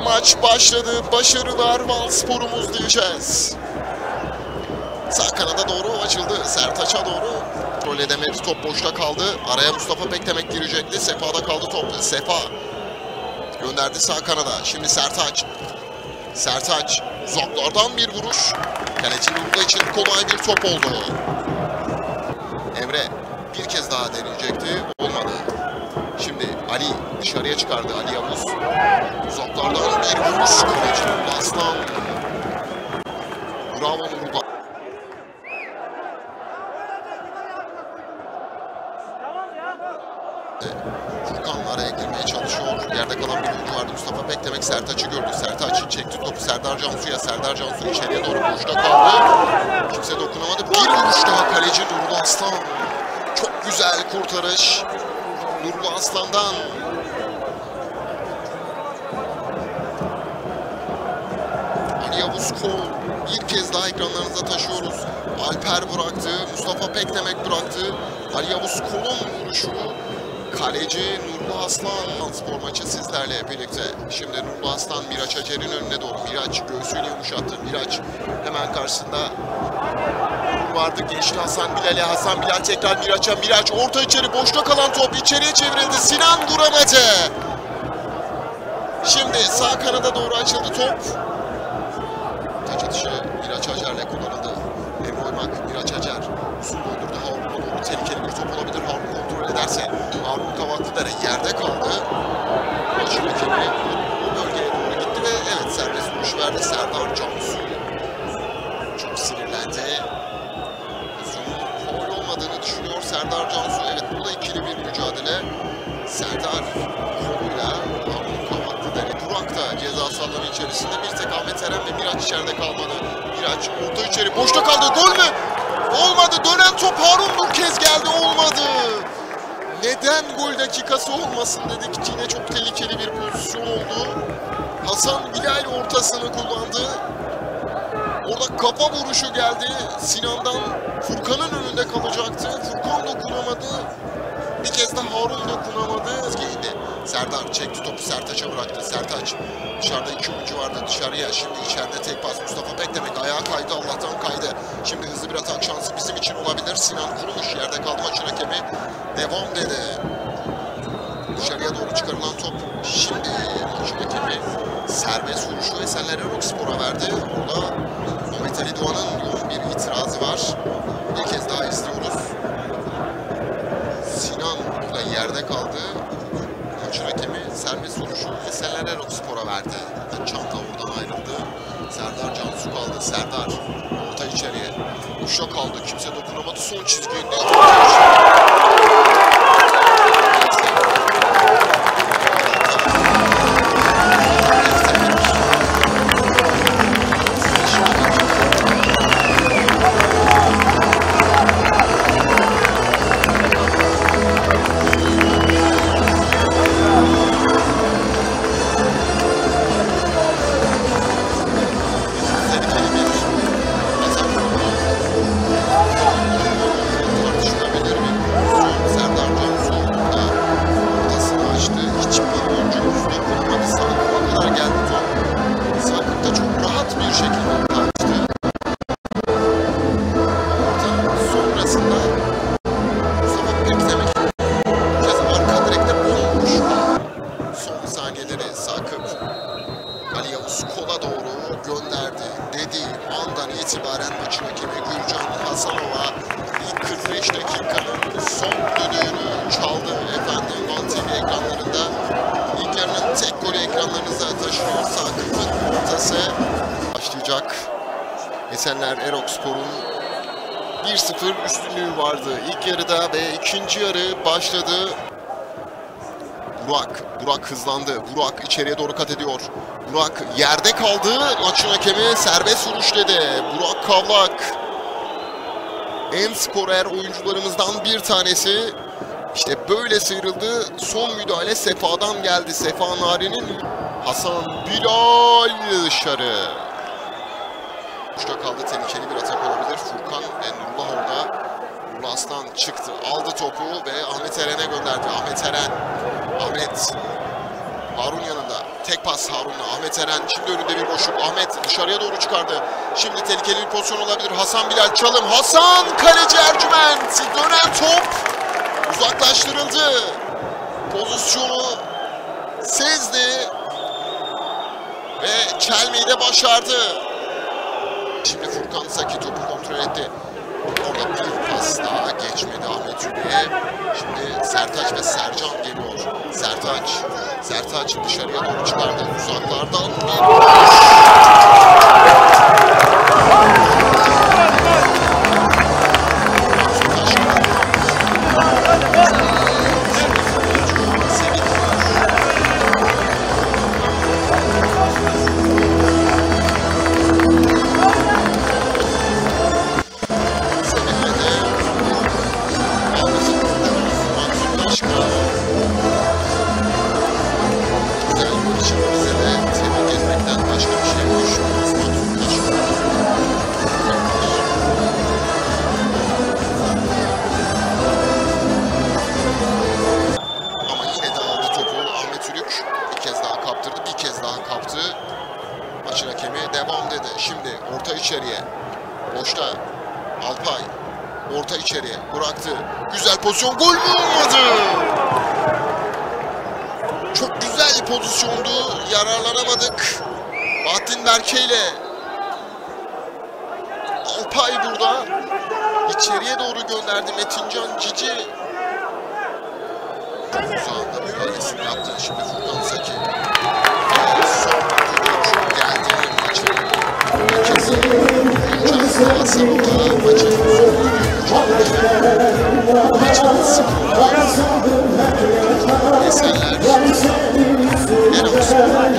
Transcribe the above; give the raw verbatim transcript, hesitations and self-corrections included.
ve maç başladı. Başarılar Vanspor'umuz diyeceğiz. Sağ kanada doğru açıldı. Sertaç'a doğru. Kontrol edemedi. Top boşta kaldı. Araya Mustafa Pekdemir girecekti. Sefa'da kaldı top. Sefa gönderdi sağ kanada. Şimdi Sertaç. Sertaç uzaklardan bir vuruş. Kalecinin burada için kolay bir top oldu. Emre bir kez daha deneyecekti. Olmadı. Şimdi Ali dışarıya çıkardı. Ali Yavuz. Uzaklardan bir vuruş. Kalecinin Nurlu Aslan. Bravo Nurlu. Furkan araya girmeye çalışıyor. Yerde kalan bir oyuncu vardı. Mustafa Pekdemir Sertaç'ı gördü. Sertaç çekti topu Serdar Cansu'ya. Serdar Cansu içeriye doğru boşta kaldı. Kimse dokunamadı. Bir vuruş daha kaleci Durdu Aslan. Çok güzel kurtarış. Durdu Aslan'dan. Ali Yavuz Koğlu bir kez daha ekranlarınıza taşıyoruz. Alper bıraktı. Mustafa Pekdemir bıraktı. Ali Yavuz Koğlu'nun vuruşu. Kaleci Nurlu Aslan. Vanspor maçı sizlerle birlikte. Şimdi Nurlu Aslan Miraç Acer'in önüne doğru. Miraç göğsüyle yumuşattı. Miraç hemen karşısında vardı. Geçti Hasan Bilal'e. Hasan Bilal tekrar Miraç'a. Miraç orta içeri. Boşta kalan top içeriye çevrildi. Sinan duramadı. Şimdi sağ kanada doğru açıldı top. Taç atışı Miraç Acer'le kullanıldı. Emre Oymak, Miraç Acer. Usul doldurdu. Harun'a doğru tehlikeli bir top olabilir. Harun kontrol ederse. Harun Kavaklıdere yerde kaldı. Şimdi Kemre bu bölgeye doğru gitti ve evet serbest vuruş verdi Serdar Cansu. Çok sinirlendi. Uzunun faul olmadığını düşünüyor Serdar Cansu. Evet burada ikili bir mücadele. Serdar koluyla Harun Kavaklıdere. Burak da ceza sahanı içerisinde. Bir tek Ahmet Eren ve Miraç içeride kalmadı. Miraç orta içeri boşta kaldı. Gol mü? Olmadı. Dönen top Harun bu kez geldi. Olmadı. Neden gol dakikası olmasın dedik. Yine çok tehlikeli bir pozisyon oldu. Hasan Bilal ortasını kullandı. Orada kafa vuruşu geldi. Sinan'dan Furkan'ın önünde kalacaktı. Furkan dokunamadı. Bir kez de Harun dokunamadı. Geldi. Serdar çekti topu Sertaç'a bıraktı. Sertaç dışarıda iki oyuncu vardı dışarıya. Şimdi içeride tek pas Mustafa Beklemek. Ayağa kaydı. Allah'tan kaydı. Şimdi hızlı bir atak şansı bizim için olabilir. Sinan kurumuş. Yerde kaldı maçın hakemi. Devam dedi. Dışarıya doğru çıkarılan top. Şimdi maçın hakemi serbest vuruşu Esenler Erokspor'a verdi. Burada Mehmet Ali Doğan'ın yoğun bir itirazı var. Bir kez daha istiyoruz. Sinan burada yerde kaldı. Maçın hakemi serbest vuruşu Esenler Erokspor'a verdi. Çanta oradan ayrıldı. Serdar Cansu kaldı. Serdar orta içeriye. Boşa kaldı. Kimse dokunamadı. Son çizgiye Esenler Erokspor'un bir sıfır üstünlüğü vardı ilk yarıda ve ikinci yarı başladı. Burak, Burak hızlandı. Burak içeriye doğru kat ediyor. Burak yerde kaldı. Maçın hakemi serbest vuruş dedi. Burak Kavlak. En skorer oyuncularımızdan bir tanesi. İşte böyle sıyrıldı. Son müdahale Sefa'dan geldi. Sefa Nari'nin. Hasan Bilal dışarı. Boşta kaldı. Tehlikeli bir atak olabilir. Furkan ve Nurullah orada. Nurullah Aslan çıktı. Aldı topu ve Ahmet Eren'e gönderdi. Ahmet Eren. Ahmet. Harun yanında. Tek pas Harun'la Ahmet Eren. Şimdi önünde bir boşluk. Ahmet dışarıya doğru çıkardı. Şimdi tehlikeli bir pozisyon olabilir. Hasan Bilal çalım. Hasan, kaleci Ercüment. Dönen top uzaklaştırıldı. Pozisyonu sezdi ve çelmeyi de başardı. Şimdi Furkan Zaki topu kontrol etti. Orada bir pas daha geçmedi Ahmet Ünlü'ye. Şimdi Sertaç ve Sercan geliyor. Sertaç, Sertaç dışarıya doğru çıkardı. Uzaklardan içeriye. Boşta Alpay. Orta içeriye bıraktı. Güzel pozisyon. Gol mü olmadı? Çok güzel bir pozisyondu. Yararlanamadık. Bahattin Berke ile Alpay burada. İçeriye doğru gönderdi. Metincan Cici. Uzağında müdahalesini yaptı. Şimdi Furkan Zaki. Eserler, Eros'un